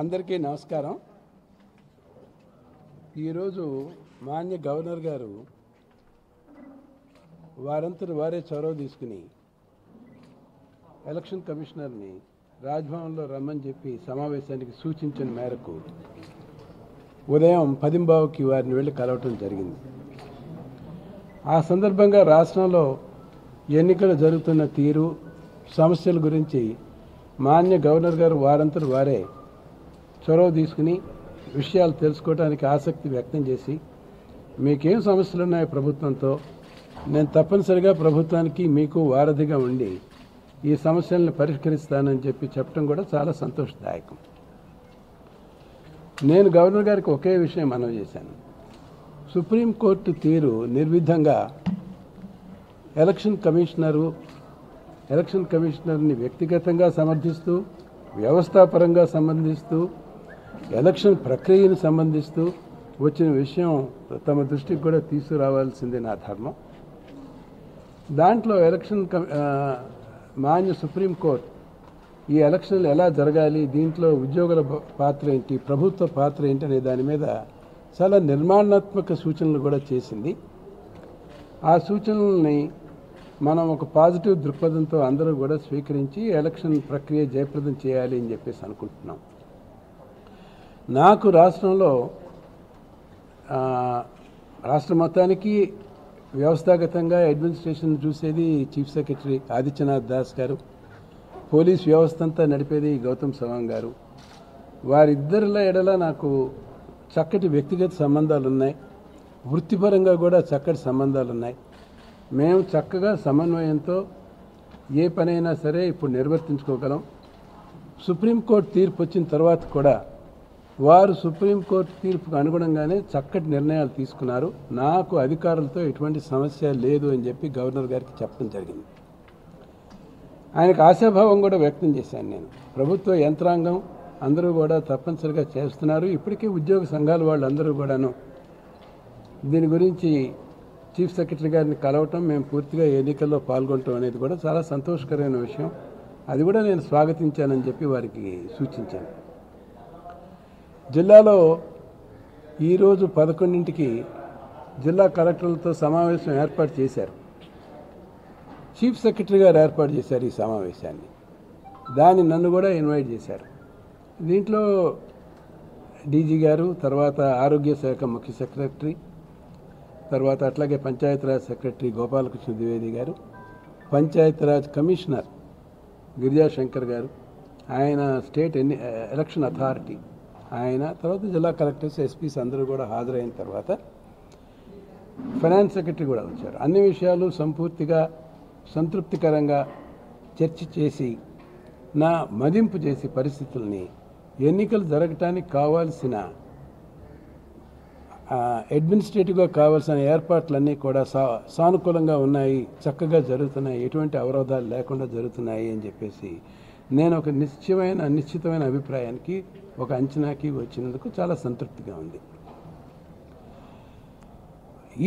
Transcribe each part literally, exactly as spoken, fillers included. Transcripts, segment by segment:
అందరికీ నమస్కారం। ఈరోజు మాన్య గవర్నర్ గారు వారంతటి వారే చొరవ తీసుకుని ఎలక్షన్ కమిషనర్ని రాజ్భవన్లో రమ్మని చెప్పి సమావేశానికి సూచించిన మేరకు ఉదయం పదింబావుకి వారిని వెళ్ళి కలవటం జరిగింది। ఆ సందర్భంగా రాష్ట్రంలో ఎన్నికలు జరుగుతున్న తీరు సమస్యల గురించి మాన్య గవర్నర్ గారు వారంతటి వారే చొరవ తీసుకుని విషయాలు తెలుసుకోవడానికి ఆసక్తి వ్యక్తం చేసి, మీకేం సమస్యలు ఉన్నాయో ప్రభుత్వంతో నేను తప్పనిసరిగా ప్రభుత్వానికి మీకు వారధిగా ఉండి ఈ సమస్యలను పరిష్కరిస్తానని చెప్పి చెప్పడం కూడా చాలా సంతోషదాయకం। నేను గవర్నర్ గారికి ఒకే విషయం మనవి చేశాను, సుప్రీంకోర్టు తీరు నిర్విధంగా ఎలక్షన్ కమిషనరు ఎలక్షన్ కమిషనర్ని వ్యక్తిగతంగా సమర్థిస్తూ, వ్యవస్థాపరంగా సంబంధిస్తూ, ఎలక్షన్ ప్రక్రియను సంబంధిస్తూ వచ్చిన విషయం తమ దృష్టికి కూడా తీసుకురావాల్సిందే నా ధర్మం। దాంట్లో ఎలక్షన్ మాన్య సుప్రీంకోర్టు ఈ ఎలక్షన్లు ఎలా జరగాలి, దీంట్లో ఉద్యోగుల పాత్ర ఏంటి, ప్రభుత్వ పాత్ర ఏంటి అనే దాని మీద చాలా నిర్మాణాత్మక సూచనలు కూడా చేసింది। ఆ సూచనల్ని మనం ఒక పాజిటివ్ దృక్పథంతో అందరూ కూడా స్వీకరించి ఎలక్షన్ ప్రక్రియ జయప్రదం చేయాలి అని చెప్పేసి అనుకుంటున్నాం। నాకు రాష్ట్రంలో రాష్ట్ర మొత్తానికి వ్యవస్థాగతంగా అడ్మినిస్ట్రేషన్ చూసేది చీఫ్ సెక్రటరీ ఆదిత్యనాథ్ దాస్ గారు, పోలీస్ వ్యవస్థ అంతా నడిపేది గౌతమ్ సవాంగ్ గారు। వారిద్దరిలో ఎడల నాకు చక్కటి వ్యక్తిగత సంబంధాలు ఉన్నాయి, వృత్తిపరంగా కూడా చక్కటి సంబంధాలు ఉన్నాయి। మేము చక్కగా సమన్వయంతో ఏ పనైనా సరే ఇప్పుడు నిర్వర్తించుకోగలం। సుప్రీంకోర్టు తీర్పు వచ్చిన తర్వాత కూడా వారు సుప్రీంకోర్టు తీర్పుకు అనుగుణంగానే చక్కటి నిర్ణయాలు తీసుకున్నారు। నాకు అధికారులతో ఎటువంటి సమస్య లేదు అని చెప్పి గవర్నర్ గారికి చెప్పడం జరిగింది। ఆయనకు ఆశాభావం కూడా వ్యక్తం చేశాను నేను, ప్రభుత్వ యంత్రాంగం అందరూ కూడా తప్పనిసరిగా చేస్తున్నారు। ఇప్పటికే ఉద్యోగ సంఘాల వాళ్ళందరూ కూడాను దీని గురించి చీఫ్ సెక్రటరీ గారిని కలవటం, మేము పూర్తిగా ఎన్నికల్లో పాల్గొనటం అనేది కూడా చాలా సంతోషకరమైన విషయం, అది కూడా నేను స్వాగతించానని చెప్పి వారికి సూచించాను। జిల్లాలో ఈరోజు పదకొండింటికి జిల్లా కలెక్టర్లతో సమావేశం ఏర్పాటు చేశారు, చీఫ్ సెక్రటరీ గారు ఏర్పాటు చేశారు ఈ సమావేశాన్ని, దాన్ని నన్ను కూడా ఇన్వైట్ చేశారు। దీంట్లో డీజీ గారు, తర్వాత ఆరోగ్య శాఖ ముఖ్య సెక్రటరీ, తర్వాత అట్లాగే పంచాయతీరాజ్ సెక్రటరీ గోపాలకృష్ణ ద్వివేది గారు, పంచాయతీరాజ్ కమిషనర్ గిరిజా శంకర్ గారు, ఆయన స్టేట్ ఎన్ని ఎలక్షన్ అథారిటీ ఆయన, తర్వాత జిల్లా కలెక్టర్స్, ఎస్పీస్ అందరూ కూడా హాజరైన తర్వాత ఫైనాన్స్ సెక్రటరీ కూడా వచ్చారు। అన్ని విషయాలు సంపూర్తిగా సంతృప్తికరంగా చర్చ చేసి నా మదింపు చేసి పరిస్థితుల్ని, ఎన్నికలు జరగటానికి కావాల్సిన అడ్మినిస్ట్రేటివ్గా కావాల్సిన ఏర్పాట్లన్నీ కూడా సా సానుకూలంగా ఉన్నాయి, చక్కగా జరుగుతున్నాయి, ఎటువంటి అవరోధాలు లేకుండా జరుగుతున్నాయి అని చెప్పేసి నేను ఒక నిశ్చయమైన నిశ్చితమైన అభిప్రాయానికి, ఒక అంచనాకి వచ్చినందుకు చాలా సంతృప్తిగా ఉంది।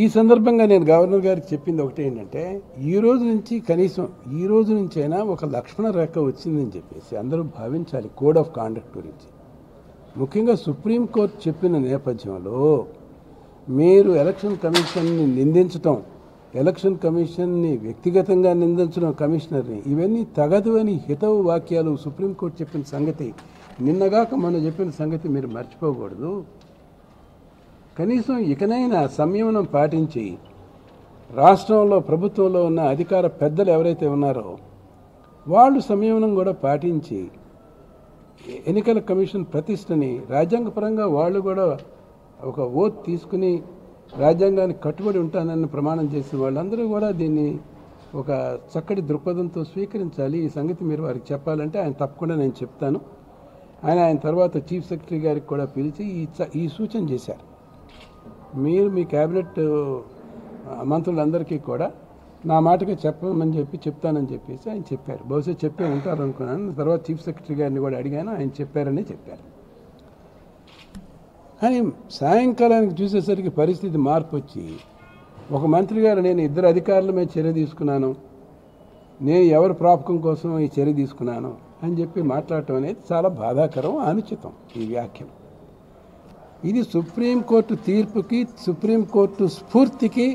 ఈ సందర్భంగా నేను గవర్నర్ గారికి చెప్పింది ఒకటి ఏంటంటే, ఈ రోజు నుంచి కనీసం ఈ రోజు నుంచైనా ఒక లక్ష్మణ రేఖ వచ్చిందని చెప్పేసి అందరూ భావించాలి కోడ్ ఆఫ్ కాండక్ట్ గురించి। ముఖ్యంగా సుప్రీంకోర్టు చెప్పిన నేపథ్యంలో మీరు ఎలక్షన్ కమిషన్ని నిందించటం, ఎలక్షన్ కమిషన్ని వ్యక్తిగతంగా నిందించడం, కమిషనర్ని, ఇవన్నీ తగదువని హితవు వాక్యాలు సుప్రీంకోర్టు చెప్పిన సంగతి, నిన్నగాక మొన్న చెప్పిన సంగతి మీరు మర్చిపోకూడదు। కనీసం ఇకనైనా సంయమనం పాటించి రాష్ట్రంలో ప్రభుత్వంలో ఉన్న అధికార పెద్దలు ఎవరైతే ఉన్నారో వాళ్ళు సంయమనం కూడా పాటించి ఎన్నికల కమిషన్ ప్రతిష్టని రాజ్యాంగపరంగా వాళ్ళు కూడా ఒక ఓత్ తీసుకుని రాజ్యాంగానికి కట్టుబడి ఉంటానని ప్రమాణం చేసి వాళ్ళందరూ కూడా దీన్ని ఒక చక్కటి దృక్పథంతో స్వీకరించాలి। ఈ సంగతి మీరు వారికి చెప్పాలంటే ఆయన తప్పకుండా నేను చెప్తాను ఆయన ఆయన తర్వాత చీఫ్ సెక్రటరీ గారికి కూడా పిలిచి ఈ ఈ సూచన చేశారు, మీరు మీ క్యాబినెట్ మంత్రులందరికీ కూడా నా మాటగా చెప్పమని చెప్పి చెప్తానని చెప్పేసి ఆయన చెప్పారు। బహుశా చెప్పే ఉంటారు అనుకున్నాను, తర్వాత చీఫ్ సెక్రటరీ గారిని కూడా అడిగాను, ఆయన చెప్పారని చెప్పారు। కానీ సాయంకాలానికి చూసేసరికి పరిస్థితి మార్పు వచ్చి ఒక మంత్రి గారు, నేను ఇద్దరు అధికారుల మీద చర్య తీసుకున్నాను, నేను ఎవరి ప్రాపకం కోసం ఈ చర్య తీసుకున్నాను అని చెప్పి మాట్లాడటం అనేది చాలా బాధాకరం, అనుచితం ఈ వ్యాఖ్యలు. ఇది సుప్రీంకోర్టు తీర్పుకి, సుప్రీంకోర్టు స్ఫూర్తికి,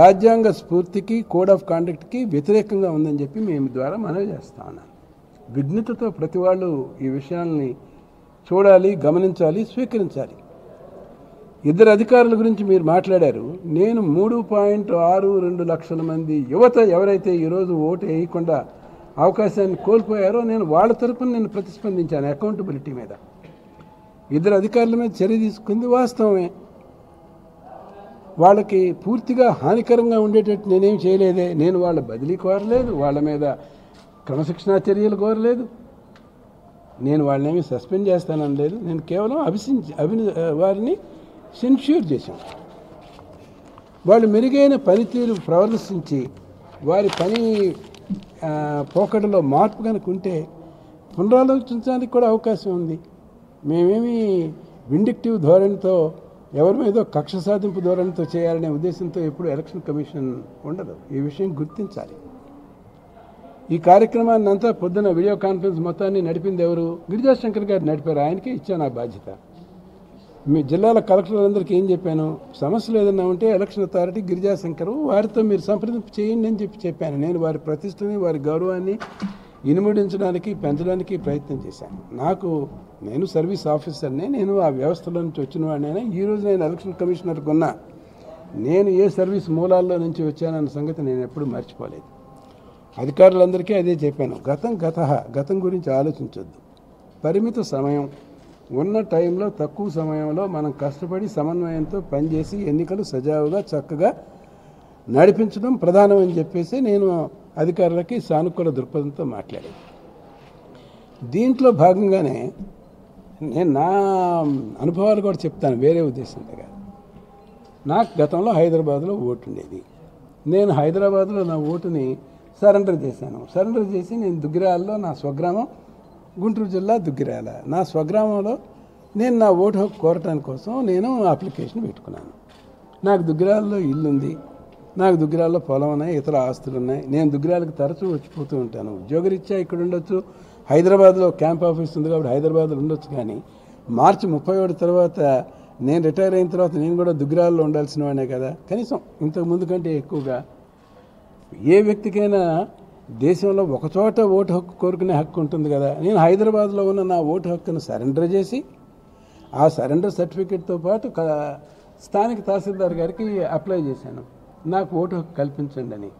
రాజ్యాంగ స్ఫూర్తికి, కోడ్ ఆఫ్ కాండక్ట్కి వ్యతిరేకంగా ఉందని చెప్పి మేము ద్వారా మనవి చేస్తా ఉన్నాను. విజ్ఞతతో ప్రతి వాళ్ళు ఈ విషయాల్ని చూడాలి, గమనించాలి, స్వీకరించాలి. ఇద్దరు అధికారుల గురించి మీరు మాట్లాడారు. నేను మూడు పాయింట్ ఆరు రెండు లక్షల మంది యువత ఎవరైతే ఈరోజు ఓటు వేయకుండా అవకాశాన్ని కోల్పోయారో నేను వాళ్ళ తరపున నేను ప్రతిస్పందించాను. అకౌంటబిలిటీ మీద ఇద్దరు అధికారుల మీద చర్య తీసుకుంది వాస్తవమే. వాళ్ళకి పూర్తిగా హానికరంగా ఉండేటట్టు నేనేం చేయలేదే. నేను వాళ్ళ బదిలీ కోరలేదు, వాళ్ళ మీద క్రమశిక్షణా చర్యలు కోరలేదు, నేను వాళ్ళనేమి సస్పెండ్ చేస్తానని లేదు. నేను కేవలం అభిశించి అభి వారిని సెన్ష్యూర్ చేశాను. వాళ్ళు మెరుగైన పనితీరు ప్రదర్శించి వారి పని పోకడలో మార్పు కనుక ఉంటే పునరాలోచించడానికి కూడా అవకాశం ఉంది. మేమేమి విండిక్టివ్ ధోరణితో, ఎవరి మీదో కక్ష సాధింపు ధోరణితో చేయాలనే ఉద్దేశంతో ఎప్పుడు ఎలక్షన్ కమిషన్ ఉండదు. ఈ విషయం గుర్తించాలి. ఈ కార్యక్రమాన్ని అంతా పొద్దున వీడియో కాన్ఫరెన్స్ మొత్తాన్ని నడిపింది ఎవరు? గిరిజాశంకర్ గారు నడిపారు. ఆయనకే ఇచ్చాను ఆ బాధ్యత. మీ జిల్లాల కలెక్టర్లందరికీ ఏం చెప్పాను? సమస్యలు ఏదన్నా ఉంటే ఎలక్షన్ అథారిటీ గిరిజాశంకర్ వారితో మీరు సంప్రదింపు చేయండి అని చెప్పి చెప్పాను. నేను వారి ప్రతిష్టని, వారి గౌరవాన్ని ఇనుముడించడానికి, పెంచడానికి ప్రయత్నం చేశాను. నాకు నేను సర్వీస్ ఆఫీసర్నే, నేను ఆ వ్యవస్థలో నుంచి వచ్చిన వాడినైనా, ఈరోజు నేను ఎలక్షన్ కమిషనర్కు ఉన్నా, నేను ఏ సర్వీస్ మూలాల్లో నుంచి వచ్చానన్న సంగతి నేను ఎప్పుడు మర్చిపోలేదు. అధికారులందరికీ అదే చెప్పాను. గతం గత గతం గురించి ఆలోచించొద్దు. పరిమిత సమయం ఉన్న టైంలో, తక్కువ సమయంలో మనం కష్టపడి సమన్వయంతో పనిచేసి ఎన్నికలు సజావుగా చక్కగా నడిపించడం ప్రధానమని చెప్పేసి నేను అధికారులకి సానుకూల దృక్పథంతో మాట్లాడాను. దీంట్లో భాగంగానే నేను నా అనుభవాలు కూడా చెప్తాను, వేరే ఉద్దేశంతో కాదు. నాకు గతంలో హైదరాబాద్లో ఓటు ఉండేది. నేను హైదరాబాద్లో నా ఓటుని సరెండర్ చేశాను. సరెండర్ చేసి నేను దుగ్గిరాలలో, నా స్వగ్రామం గుంటూరు జిల్లా దుగ్గిరాల, నా స్వగ్రామంలో నేను నా ఓటు హక్కు కోరటాని కోసం నేను అప్లికేషన్ పెట్టుకున్నాను. నాకు దుగ్గిరాలలో ఇల్లు ఉంది, నాకు దుగ్గిరాల్లో పొలం ఉన్నాయి, ఇతర ఆస్తులు ఉన్నాయి. నేను దుగ్గిరాలకు తరచూ వచ్చిపోతూ ఉంటాను. ఉద్యోగరీత్యా ఇక్కడ ఉండొచ్చు, హైదరాబాద్లో క్యాంప్ ఆఫీస్ ఉంది కాబట్టి హైదరాబాద్లో ఉండొచ్చు. కానీ మార్చి ముప్పై ఒకటి తర్వాత నేను రిటైర్ అయిన తర్వాత నేను కూడా దుగ్గిరాల్లో ఉండాల్సిన వాడినే కదా. కనీసం ఇంతకుముందు కంటే ఎక్కువగా ఏ వ్యక్తికైనా దేశంలో ఒకచోట ఓటు హక్కు కోరుకునే హక్కు ఉంటుంది కదా. నేను హైదరాబాద్లో ఉన్న నా ఓటు హక్కును సరెండర్ చేసి ఆ సరెండర్ సర్టిఫికేట్తో పాటు స్థానిక తహసీల్దార్ గారికి అప్లై చేశాను, నాకు ఓటు హక్కు కల్పించండి అని.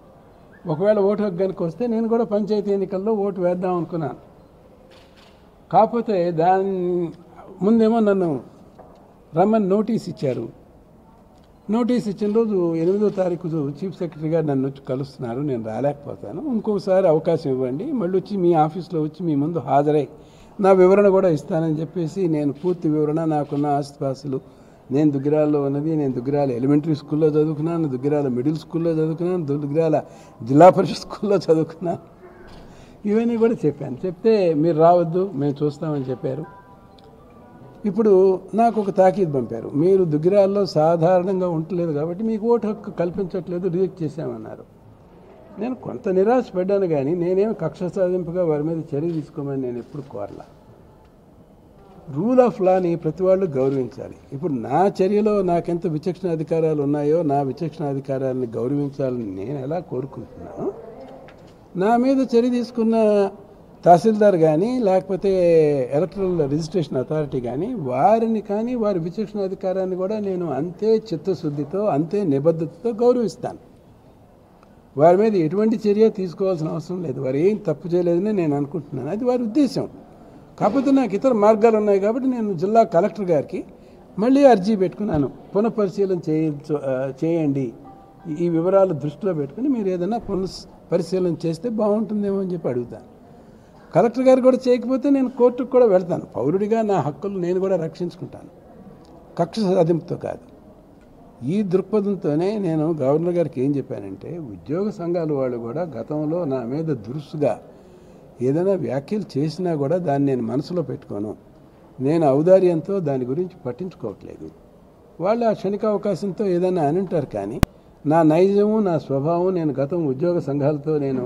ఒకవేళ ఓటు హక్కు కనుక వస్తే నేను కూడా పంచాయతీ ఎన్నికల్లో ఓటు వేద్దాం అనుకున్నాను. కాకపోతే దాని ముందేమో నన్ను రమ్మని నోటీస్ ఇచ్చారు. నోటీస్ ఇచ్చిన రోజు ఎనిమిదో తారీఖు చీఫ్ సెక్రటరీ గారు నన్ను వచ్చి కలుస్తున్నారు, నేను రాలేకపోతాను, ఇంకొకసారి అవకాశం ఇవ్వండి, మళ్ళీ వచ్చి మీ ఆఫీస్లో వచ్చి మీ ముందు హాజరై నా వివరణ కూడా ఇస్తానని చెప్పేసి నేను పూర్తి వివరణ, నాకున్న ఆస్తిపాస్తులు, నేను దుగ్గిరాల్లో ఉన్నది, నేను దుగ్గిరాల ఎలిమెంటరీ స్కూల్లో చదువుకున్నాను, దుగ్గిరాల మిడిల్ స్కూల్లో చదువుకున్నాను, దుగ్గిరాల జిల్లా పరిషత్ స్కూల్లో చదువుకున్నాను, ఇవన్నీ కూడా చెప్పాను. చెప్తే మీరు రావద్దు, మేము చూస్తామని చెప్పారు. ఇప్పుడు నాకు ఒక తాకీదు పంపారు, మీరు దుగ్గిరాల్లో సాధారణంగా ఉండలేదు కాబట్టి మీకు ఓటు హక్కు కల్పించట్లేదు, రిజెక్ట్ చేశామన్నారు. నేను కొంత నిరాశపడ్డాను, కానీ నేనేమి కక్ష సాధింపుగా వారి మీద చర్య తీసుకోమని నేను ఎప్పుడు కోరలా. రూల్ ఆఫ్ లాని ప్రతి వాళ్ళు గౌరవించాలి. ఇప్పుడు నా చర్యలో నాకెంత విచక్షణాధికారాలు ఉన్నాయో నా విచక్షణాధికారాలని గౌరవించాలని నేను ఎలా కోరుకుంటున్నాను, నా మీద చర్య తీసుకున్న తహసీల్దార్ కానీ లేకపోతే ఎలక్ట్రల్ రిజిస్ట్రేషన్ అథారిటీ కానీ వారిని కానీ వారి విచక్షణాధికారాన్ని కూడా నేను అంతే చిత్తశుద్ధితో, అంతే నిబద్ధతతో గౌరవిస్తాను. వారి మీద ఎటువంటి చర్య తీసుకోవాల్సిన అవసరం లేదు, వారు ఏం తప్పు చేయలేదని నేను అనుకుంటున్నాను, అది వారి ఉద్దేశం. కాకపోతే నాకు ఇతర మార్గాలు ఉన్నాయి కాబట్టి నేను జిల్లా కలెక్టర్ గారికి మళ్ళీ అర్జీ పెట్టుకున్నాను, పునఃపరిశీలన చేయండి, ఈ వివరాలు దృష్టిలో పెట్టుకుని మీరు ఏదైనా పునః పరిశీలన చేస్తే బాగుంటుందేమో అని చెప్పి అడుగుతాను. కలెక్టర్ గారు కూడా చేయకపోతే నేను కోర్టుకు కూడా వెళ్తాను. పౌరుడిగా నా హక్కులు నేను కూడా రక్షించుకుంటాను, కక్ష సాధింపుతో కాదు. ఈ దృక్పథంతోనే నేను గవర్నర్ గారికి ఏం చెప్పానంటే, ఉద్యోగ సంఘాల వాళ్ళు కూడా గతంలో నా మీద దురుసుగా ఏదైనా వ్యాఖ్యలు చేసినా కూడా దాన్ని నేను మనసులో పెట్టుకోను, నేను ఔదార్యంతో దాని గురించి పట్టించుకోవట్లేదు. వాళ్ళు ఆ క్షణిక అవకాశంతో ఏదైనా అని ఉంటారు, కానీ నా నైజము, నా స్వభావం, నేను గతం ఉద్యోగ సంఘాలతో నేను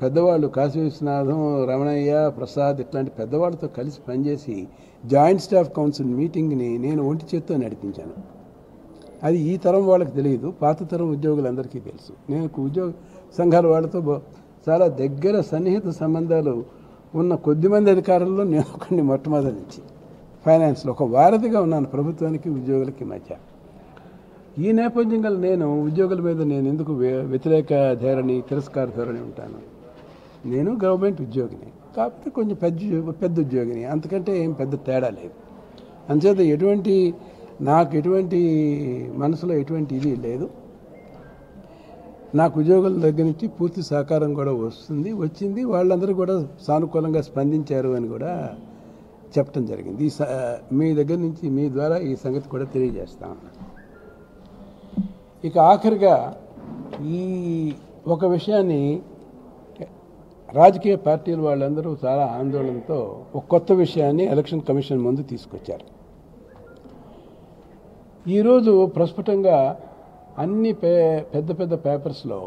పెద్దవాళ్ళు కాశీ విశ్వనాథం రమణయ్య ప్రసాద్ ఇట్లాంటి పెద్దవాళ్ళతో కలిసి పనిచేసి జాయింట్ స్టాఫ్ కౌన్సిల్ మీటింగ్ని నేను ఒంటి చేత్తో నడిపించాను. అది ఈ తరం వాళ్ళకి తెలియదు, పాత తరం ఉద్యోగులందరికీ తెలుసు. నేను ఉద్యోగ సంఘాల వాళ్ళతో చాలా దగ్గర సన్నిహిత సంబంధాలు ఉన్న కొద్దిమంది అధికారుల్లో నేను ఒకరిని మొట్టమొదటి నుంచి ఫైనాన్స్లో ఒక వారధిగా ఉన్నాను ప్రభుత్వానికి ఉద్యోగులకి మధ్య. ఈ నేపథ్యంగా నేను ఉద్యోగుల మీద నేను ఎందుకు వ్యతిరేక ధోరణి తిరస్కార ధోరణి ఉంటాను? నేను గవర్నమెంట్ ఉద్యోగిని కాకపోతే కొంచెం పెద్ద పెద్ద ఉద్యోగిని, అంతకంటే ఏం పెద్ద తేడా లేదు. అంచేత ఎటువంటి నాకు ఎటువంటి మనసులో ఎటువంటి ఇది లేదు. నాకు ఉద్యోగుల దగ్గర నుంచి పూర్తి సహకారం కూడా వస్తుంది వచ్చింది వాళ్ళందరూ కూడా సానుకూలంగా స్పందించారు అని కూడా చెప్పడం జరిగింది. ఈ మీ దగ్గర నుంచి మీ ద్వారా ఈ సంగతి కూడా తెలియజేస్తా ఉన్నాను. ఇక ఆఖరిగా ఈ ఒక విషయాన్ని రాజకీయ పార్టీల వాళ్ళందరూ చాలా ఆందోళనతో ఒక కొత్త విషయాన్ని ఎలక్షన్ కమిషన్ ముందు తీసుకొచ్చారు. ఈరోజు ప్రస్ఫుటంగా అన్ని పే పెద్ద పెద్ద పేపర్స్లో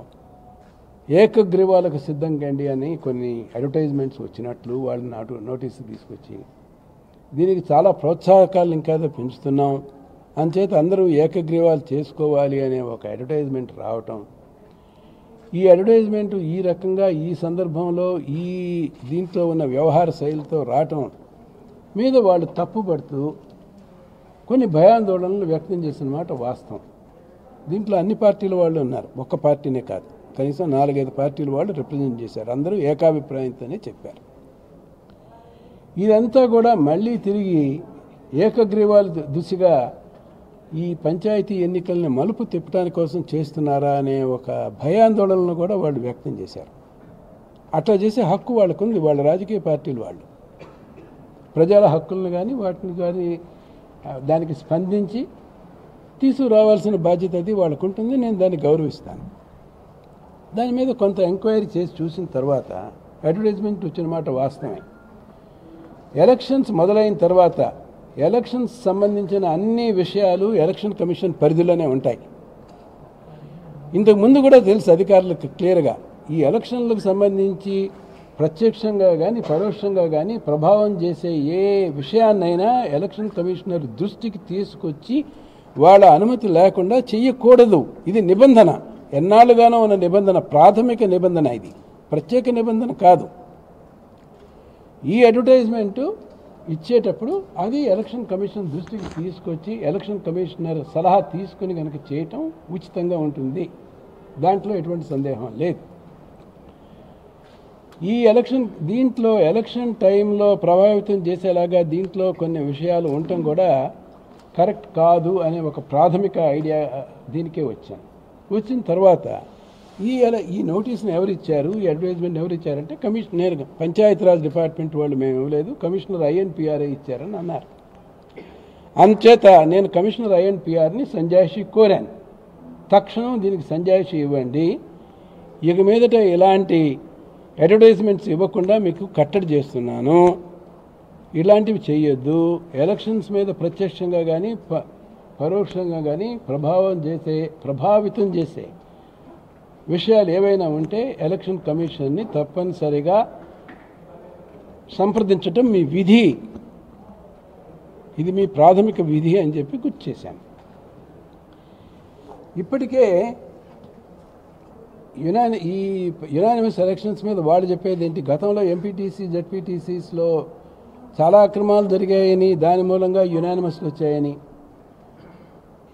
ఏకగ్రీవాలకు సిద్ధం కండి అని కొన్ని అడ్వర్టైజ్మెంట్స్ వచ్చినట్లు వాళ్ళు నాటు నోటీసు తీసుకొచ్చి దీనికి చాలా ప్రోత్సాహకాలు ఇంకా పెంచుతున్నాం అంచేత అందరూ ఏకగ్రీవాలు చేసుకోవాలి అనే ఒక అడ్వర్టైజ్మెంట్ రావటం, ఈ అడ్వర్టైజ్మెంట్ ఈ రకంగా ఈ సందర్భంలో ఈ దీంట్లో ఉన్న వ్యవహార శైలితో రావటం మీద వాళ్ళు తప్పుపడుతూ కొన్ని భయాందోళనలు వ్యక్తం చేసిన మాట వాస్తవం. దీంట్లో అన్ని పార్టీల వాళ్ళు ఉన్నారు, ఒక్క పార్టీనే కాదు, కనీసం నాలుగైదు పార్టీల వాళ్ళు రిప్రజెంట్ చేశారు. అందరూ ఏకాభిప్రాయంతోనే చెప్పారు. ఇదంతా కూడా మళ్ళీ తిరిగి ఏకగ్రీవాలు దిశగా ఈ పంచాయతీ ఎన్నికల్ని మలుపు తిప్పడానికి కోసం చేస్తున్నారా అనే ఒక భయాందోళనలు కూడా వాళ్ళు వ్యక్తం చేశారు. అట్లా చేసే హక్కు వాళ్ళకు ఉంది, వాళ్ళ రాజకీయ పార్టీలు వాళ్ళు ప్రజల హక్కులను కానీ వాటిని కానీ దానికి స్పందించి తీసుకురావాల్సిన బాధ్యత అది వాళ్ళకు ఉంటుంది. నేను దాన్ని గౌరవిస్తాను. దాని మీద కొంత ఎంక్వైరీ చేసి చూసిన తర్వాత అడ్వర్టైజ్మెంట్ వచ్చిన మాట వాస్తవమే. ఎలక్షన్స్ మొదలైన తర్వాత ఎలక్షన్స్ సంబంధించిన అన్ని విషయాలు ఎలక్షన్ కమిషన్ పరిధిలోనే ఉంటాయి. ఇంతకుముందు కూడా తెలుసు అధికారులకు క్లియర్గా ఈ ఎలక్షన్లకు సంబంధించి ప్రత్యక్షంగా కానీ పరోక్షంగా కానీ ప్రభావం చేసే ఏ విషయాన్నైనా ఎలక్షన్ కమిషనర్ దృష్టికి తీసుకొచ్చి వాళ్ళ అనుమతి లేకుండా చెయ్యకూడదు. ఇది నిబంధన, ఎన్నాళ్ళుగానో ఉన్న నిబంధన, ప్రాథమిక నిబంధన, ఇది ప్రత్యేక నిబంధన కాదు. ఈ అడ్వర్టైజ్మెంటు ఇచ్చేటప్పుడు అది ఎలక్షన్ కమిషన్ దృష్టికి తీసుకొచ్చి ఎలక్షన్ కమిషనర్ సలహా తీసుకుని కనుక చేయటం ఉచితంగా ఉంటుంది, దాంట్లో ఎటువంటి సందేహం లేదు. ఈ ఎలక్షన్ దీంట్లో ఎలక్షన్ టైంలో ప్రభావితం చేసేలాగా దీంట్లో కొన్ని విషయాలు ఉండటం కూడా కరెక్ట్ కాదు అనే ఒక ప్రాథమిక ఐడియా దీనికే వచ్చాను. వచ్చిన తర్వాత ఈ ఈ నోటీస్ని ఎవరిచ్చారు, ఈ అడ్వర్టైజ్మెంట్ ఎవరిచ్చారంటే కమిషన్ నేను పంచాయతీరాజ్ డిపార్ట్మెంట్ వాళ్ళు మేము ఇవ్వలేదు, కమిషనర్ ఐఎన్పిఆర్ఏ ఇచ్చారని అన్నారు. అందుచేత నేను కమిషనర్ ఐఎన్పిఆర్ని సంజాయిషి కోరాను, తక్షణం దీనికి సంజాయిషి ఇవ్వండి, ఇక మీదట ఇలాంటి అడ్వర్టైజ్మెంట్స్ ఇవ్వకుండా మీకు కట్టడి చేస్తున్నాను, ఇలాంటివి చేయొద్దు, ఎలక్షన్స్ మీద ప్రత్యక్షంగా కానీ ప పరోక్షంగా కానీ ప్రభావం చేసే ప్రభావితం చేసే విషయాలు ఏవైనా ఉంటే ఎలక్షన్ కమిషన్ని తప్పనిసరిగా సంప్రదించటం మీ విధి, ఇది మీ ప్రాథమిక విధి అని చెప్పి గుర్తు చేశాను. ఇప్పటికే యునాని ఈ యునానిమస్ ఎలక్షన్స్ మీద వాళ్ళు చెప్పేది ఏంటి, గతంలో ఎంపీటీసీ జెడ్పీటీసీస్లో చాలా అక్రమాలు జరిగాయని దాని మూలంగా యునానిమస్లు వచ్చాయని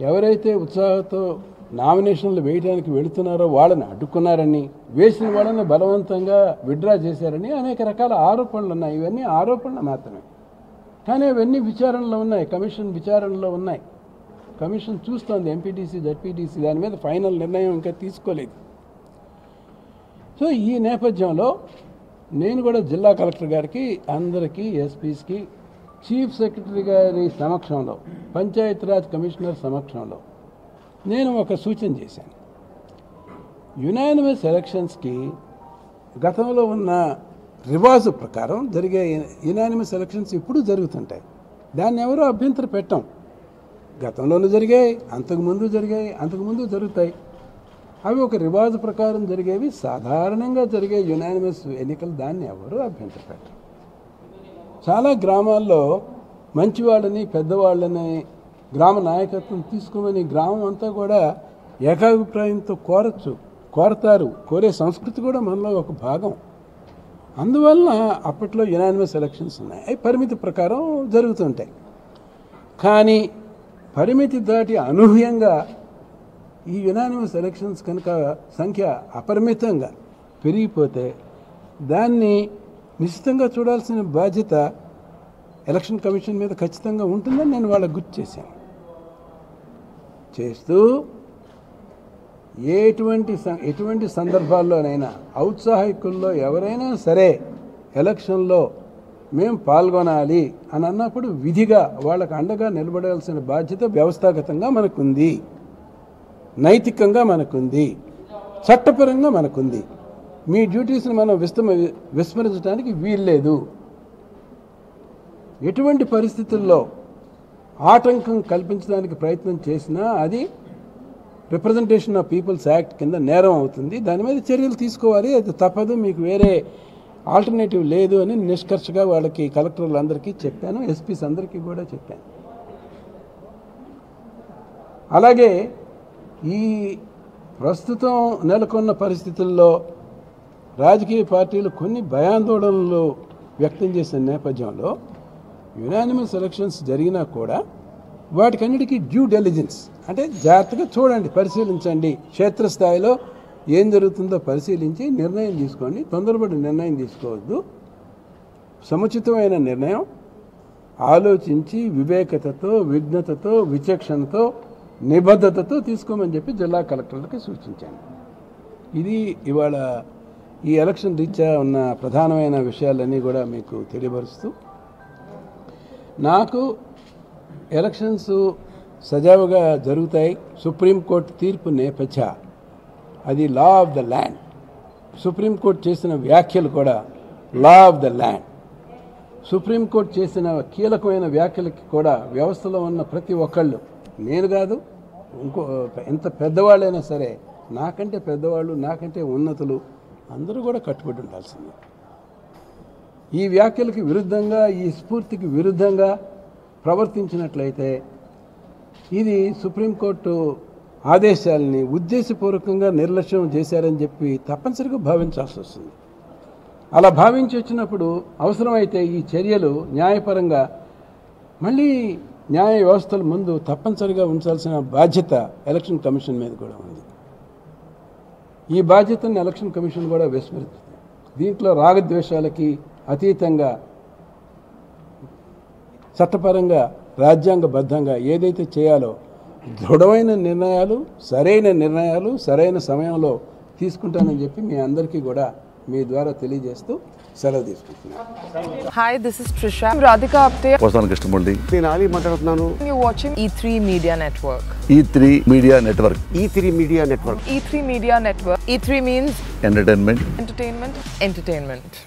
ఎవరైతే ఉత్సాహంతో నామినేషన్లు వేయడానికి వెళుతున్నారో వాళ్ళని అడ్డుకున్నారని, వేసిన వాళ్ళని బలవంతంగా విత్డ్రా చేశారని అనేక రకాల ఆరోపణలు ఉన్నాయి. ఇవన్నీ ఆరోపణలు మాత్రమే, కానీ ఇవన్నీ విచారణలో ఉన్నాయి, కమిషన్ విచారణలో ఉన్నాయి. కమిషన్ చూస్తోంది ఎంపీటీసీ జెడ్పీటీసీ, దాని మీద ఫైనల్ నిర్ణయం ఇంకా తీసుకోలేదు. సో ఈ నేపథ్యంలో నేను కూడా జిల్లా కలెక్టర్ గారికి అందరికీ ఎస్పీస్కి చీఫ్ సెక్రటరీ గారి సమక్షంలో పంచాయతీరాజ్ కమిషనర్ సమక్షంలో నేను ఒక సూచన చేశాను. యునానిమస్ ఎలక్షన్స్కి గతంలో ఉన్న రివాజు ప్రకారం జరిగే యునానిమస్ ఎలక్షన్స్ ఇప్పుడు జరుగుతుంటాయి, దాన్ని ఎవరూ అభ్యంతరం పెట్టం. గతంలోనూ జరిగాయి, అంతకుముందు జరిగాయి, అంతకుముందు జరుగుతాయి. అవి ఒక రివాజ్ ప్రకారం జరిగేవి, సాధారణంగా జరిగే యునానిమస్ ఎన్నికలు దాన్ని ఎవరు అభ్యంతర పెట్టరు. చాలా గ్రామాల్లో మంచివాళ్ళని పెద్దవాళ్ళని గ్రామ నాయకత్వం తీసుకోమని గ్రామం అంతా కూడా ఏకాభిప్రాయంతో కోరచ్చు కోరతారు కోరే సంస్కృతి కూడా మనలో ఒక భాగం. అందువల్ల అప్పట్లో యునానిమస్ ఎలక్షన్స్ ఉన్నాయి, అవి పరిమితి ప్రకారం జరుగుతుంటాయి. కానీ పరిమితి దాటి అనూహ్యంగా ఈ యునానిమస్ ఎలక్షన్స్ కనుక సంఖ్య అపరిమితంగా పెరిగిపోతే దాన్ని నిశ్చితంగా చూడాల్సిన బాధ్యత ఎలక్షన్ కమిషన్ మీద ఖచ్చితంగా ఉంటుందని నేను వాళ్ళకు గుర్తు చేశాను. చేస్తూ ఎటువంటి ఎటువంటి సందర్భాల్లోనైనా ఔత్సాహికుల్లో ఎవరైనా సరే ఎలక్షన్లో మేము పాల్గొనాలి అని అన్నప్పుడు విధిగా వాళ్ళకు అండగా నిలబడాల్సిన బాధ్యత వ్యవస్థాగతంగా మనకుంది, నైతికంగా మనకుంది, చట్టపరంగా మనకుంది. మీ డ్యూటీస్ని మనం విస్మ విస్మరించడానికి వీల్లేదు. ఎటువంటి పరిస్థితుల్లో ఆటంకం కల్పించడానికి ప్రయత్నం చేసినా అది రిప్రజెంటేషన్ ఆఫ్ పీపుల్స్ యాక్ట్ కింద నేరం అవుతుంది. దాని మీద చర్యలు తీసుకోవాలి, అది తప్పదు, మీకు వేరే ఆల్టర్నేటివ్ లేదు అని నిష్కర్షగా వాళ్ళకి కలెక్టర్లందరికీ చెప్పాను, ఎస్పీస్ అందరికీ కూడా చెప్పాను. అలాగే ఈ ప్రస్తుతం నెలకొన్న పరిస్థితుల్లో రాజకీయ పార్టీలు కొన్ని భయాందోళనలు వ్యక్తం చేసిన నేపథ్యంలో యునానిమస్ ఎలక్షన్స్ జరిగినా కూడా వాటికన్నిటికీ డ్యూ డెలిజెన్స్ అంటే జాగ్రత్తగా చూడండి, పరిశీలించండి, క్షేత్రస్థాయిలో ఏం జరుగుతుందో పరిశీలించి నిర్ణయం తీసుకోండి. తొందరపడి నిర్ణయం తీసుకోవద్దు, సముచితమైన నిర్ణయం ఆలోచించి వివేకతతో విజ్ఞతతో విచక్షణతో నిబద్ధతతో తీసుకోమని చెప్పి జిల్లా కలెక్టర్లకి సూచించాను. ఇది ఇవాళ ఈ ఎలక్షన్ రీత్యా ఉన్న ప్రధానమైన విషయాలన్నీ కూడా మీకు తెలియపరుస్తూ, నాకు ఎలక్షన్స్ సజావుగా జరుగుతాయి. సుప్రీంకోర్టు తీర్పు నేపథ్య అది law of the land. Supreme court చేసిన వ్యాఖ్యలు కూడా law of the land. Supreme court చేసిన కీలకమైన వ్యాఖ్యలకి కూడా వ్యవస్థలో ఉన్న ప్రతి ఒక్కళ్ళు, నేను కాదు ఇంకో ఎంత పెద్దవాళ్ళైనా సరే, నాకంటే పెద్దవాళ్ళు నాకంటే ఉన్నతులు అందరూ కూడా కట్టుబడి ఉండాల్సిందే. ఈ వ్యాఖ్యలకి విరుద్ధంగా ఈ స్ఫూర్తికి విరుద్ధంగా ప్రవర్తించినట్లయితే ఇది సుప్రీంకోర్టు ఆదేశాలని ఉద్దేశపూర్వకంగా నిర్లక్ష్యం చేశారని చెప్పి తప్పనిసరిగా భావించాల్సి వస్తుంది. అలా భావించి వచ్చినప్పుడు అవసరమైతే ఈ చర్యలు న్యాయపరంగా మళ్ళీ న్యాయ వ్యవస్థల ముందు తప్పనిసరిగా ఉంచాల్సిన బాధ్యత ఎలక్షన్ కమిషన్ మీద కూడా ఉంది. ఈ బాధ్యతను ఎలక్షన్ కమిషన్ కూడా విస్మరిస్తుంది. దీంట్లో రాగద్వేషాలకి అతీతంగా చట్టపరంగా రాజ్యాంగబద్ధంగా ఏదైతే చేయాలో దృఢమైన నిర్ణయాలు, సరైన నిర్ణయాలు సరైన సమయంలో తీసుకుంటానని చెప్పి మీ అందరికీ కూడా మీ ద్వారా తెలియజేస్తూ సెలవు తీసుకుంటున్నాను. Hi, this is Trisha. Radhika Apte. Posani Krishnamurthy. నేను ఆలీ మాట్లాడుతున్నాను. You watching E three media network. E three media network. E three media network. E three media network. E three means entertainment. Entertainment. Entertainment.